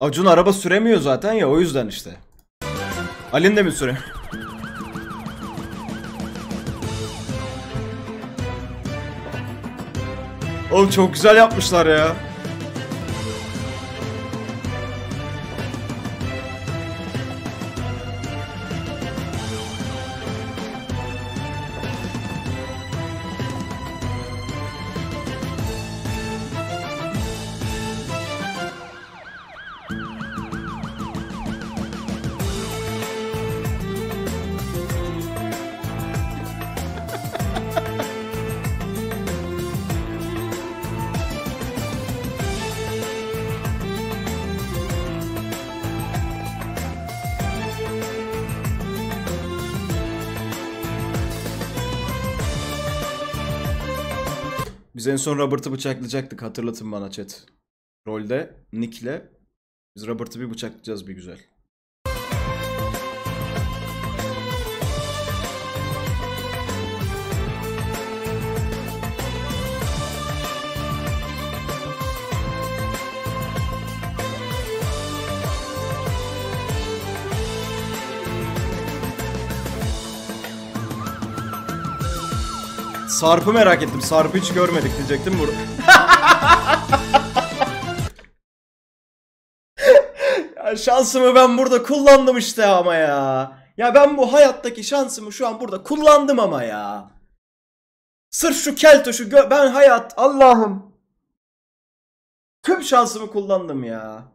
Acun araba süremiyor zaten ya, o yüzden işte. Ali'nin de mi süremiyor? Oğlum çok güzel yapmışlar ya. En son Robert'ı bıçaklayacaktık, hatırlatın bana chat. Rolde Nick'le biz Robert'ı bir bıçaklayacağız bir güzel. Sarp'ı merak ettim. Sarp'ı hiç görmedik diyecektim burada. Ya şansımı ben burada kullandım işte ama ya. Ya ben bu hayattaki şansımı şu an burada kullandım ama ya. Sırf şu kelto, şu ben hayat, Allah'ım. Tüm şansımı kullandım ya.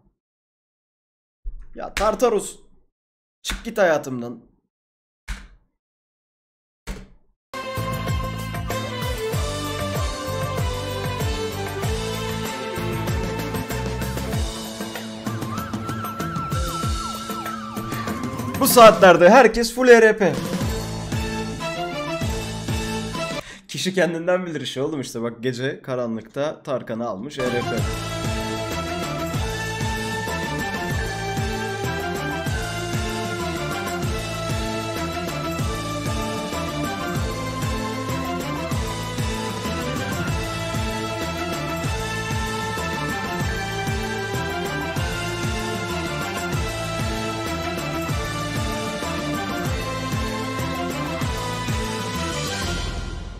Ya Tartarus. Çık git hayatımdan. Bu saatlerde herkes full ERP. Kişi kendinden bilir işi oğlum işte, bak gece karanlıkta Tarkan'ı almış ERP.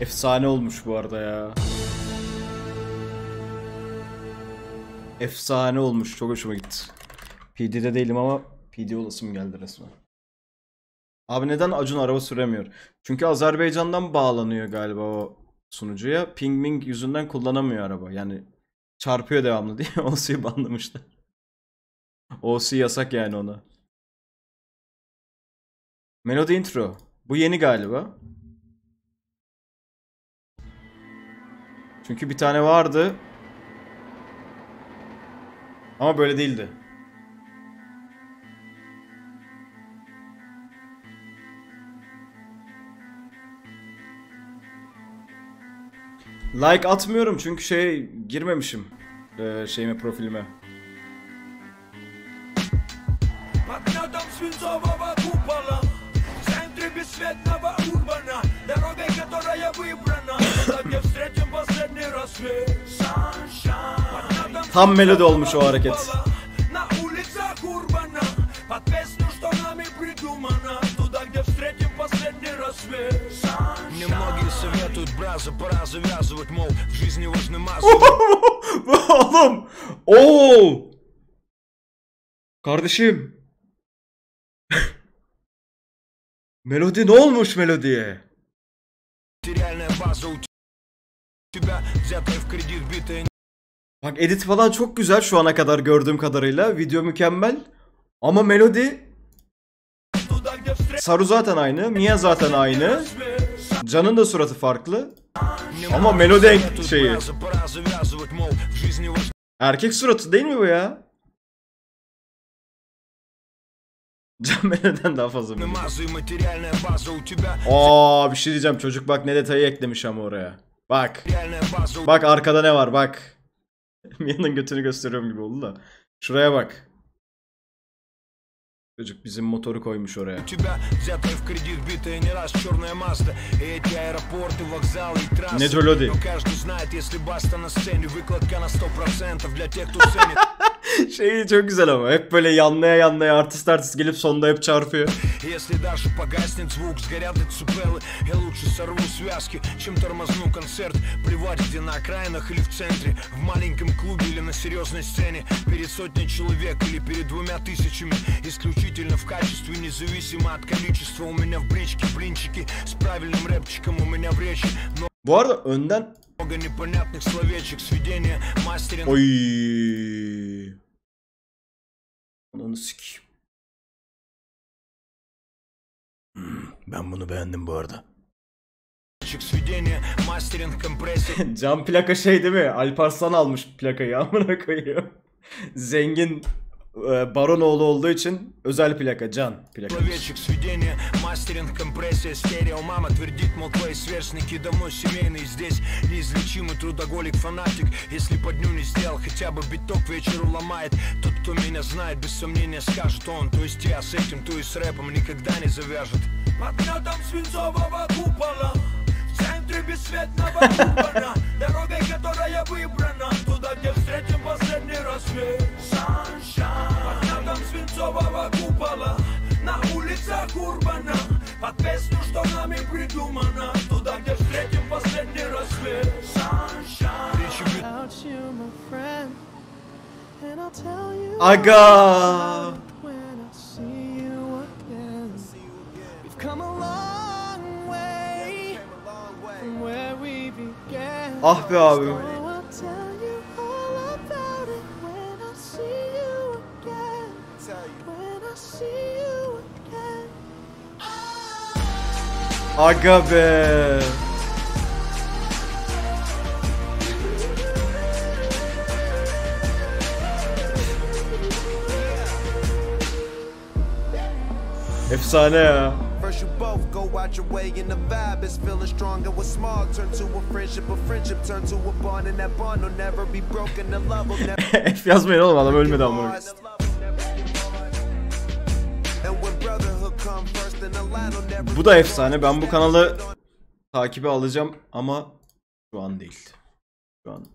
Efsane olmuş bu arada ya. Efsane olmuş. Çok hoşuma gitti. PD'de değilim ama PD olasım geldi resmen. Abi neden Acun araba süremiyor? Çünkü Azerbaycan'dan bağlanıyor galiba o sunucuya. Ping Ming yüzünden kullanamıyor araba. Yani çarpıyor devamlı diye OC'yi banlamışlar. OC yasak yani ona. Melody intro. Bu yeni galiba. Çünkü bir tane vardı. Ama böyle değildi. Like atmıyorum çünkü girmemişim. Şeyime, profilime. Tam melodi olmuş o hareket. Oğlum. Oo. Kardeşim. Melodi ne olmuş melodiye? Bak edit falan çok güzel şu ana kadar gördüğüm kadarıyla. Video mükemmel. Ama melodi... Saru zaten aynı. Mia zaten aynı. Can'ın da suratı farklı. Ama melodi şeyi. Erkek suratı değil mi bu ya? Can melodiden daha fazla mı? Aa, bir şey diyeceğim. Çocuk bak ne detayı eklemiş ama oraya. Bak. Bak arkada ne var bak. Mia'nın götünü gösteriyorum gibi oldu da. Şuraya bak. Çocuk bizim motoru koymuş oraya. Ne melodi. Şey çok güzel ama hep böyle yanlaya yanlaya artist artist gelip sonda hep çarpıyor. Bu arada önden oy. Onu sikeyim. Ben bunu beğendim bu arada. Cam plaka şey değil mi? Alparslan almış plakayı, amına koyuyor. Zengin Baronoğlu olduğu için özel plaka, can plaka. Aga. Ah be abi. Aga be. Efsane ya. F yazmayın oğlum, adam ölmedi amına. Bu da efsane. Ben bu kanalı takibe alacağım ama şu an değil. Şu an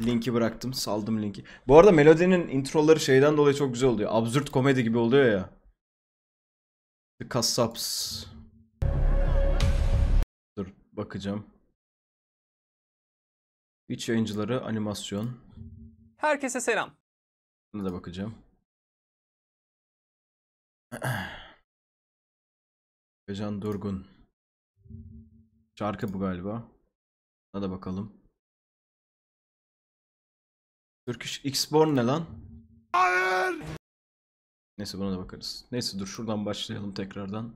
linki bıraktım, saldım linki. Bu arada Melody'nin introları şeyden dolayı çok güzel oluyor. Absürt komedi gibi oluyor ya. Kasaps. Dur bakacağım. Twitch yayıncıları animasyon. Herkese selam. Buna da bakacağım. Bejan Durgun. Şarkı bu galiba. Buna da bakalım. Türküş Xborn ne lan? Hayır. Neyse buna da bakarız. Neyse dur şuradan başlayalım tekrardan.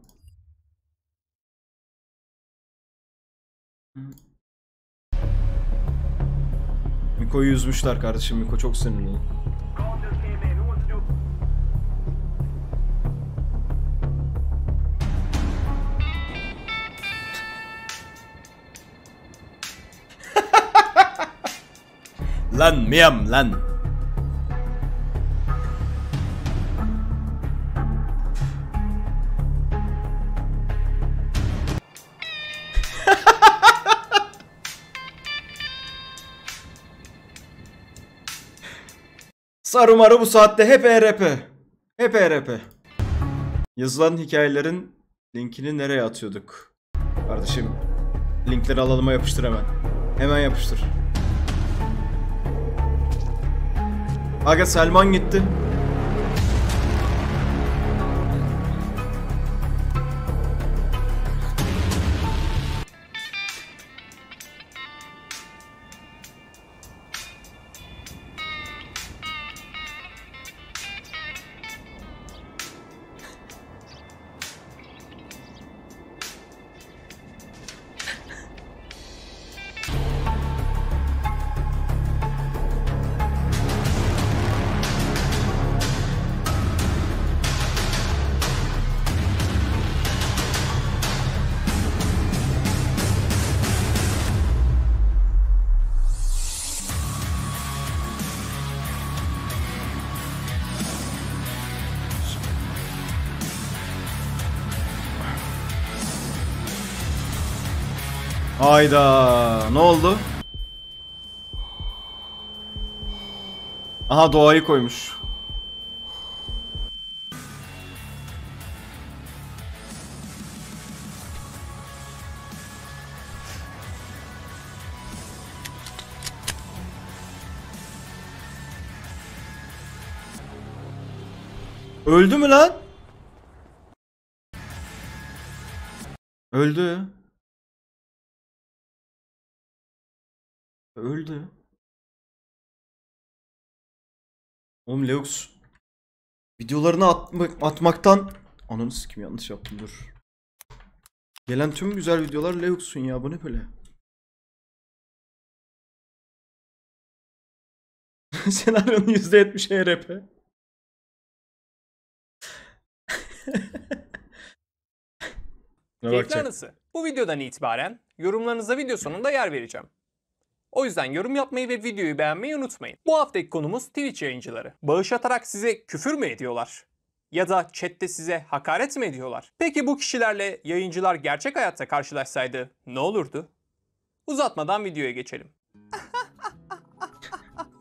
Miko'yu yüzmüşler kardeşim. Miko çok sinirli. Lan Miam lan. Sarumaru bu saatte hep ERP. Hep ERP. Yazılan hikayelerin linkini nereye atıyorduk? Kardeşim linkleri alanıma yapıştır hemen. Hemen yapıştır. Aga Selman gitti. Hayda, ne oldu? Aha doğayı koymuş. Öldü mü lan? Öldü. Öldü. Oğlum Leux videolarını atmaktan ananı sikeyim, yanlış yaptım, dur. Gelen tüm güzel videolar Leux'un ya, bu ne böyle? Senaryonun %70'i ERP. Keyifler nasıl? Bu videodan itibaren yorumlarınıza video sonunda yer vereceğim. O yüzden yorum yapmayı ve videoyu beğenmeyi unutmayın. Bu haftaki konumuz Twitch yayıncıları. Bağış atarak size küfür mü ediyorlar? Ya da chatte size hakaret mi ediyorlar? Peki bu kişilerle yayıncılar gerçek hayatta karşılaşsaydı ne olurdu? Uzatmadan videoya geçelim.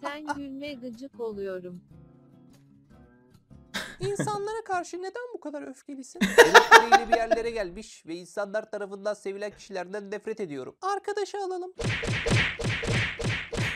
Sen gülme, gıcık oluyorum. İnsanlara karşı neden bu kadar öfkelisin? Elektriğiyle bir yerlere gelmiş ve insanlar tarafından sevilen kişilerden nefret ediyorum. Arkadaşı alalım.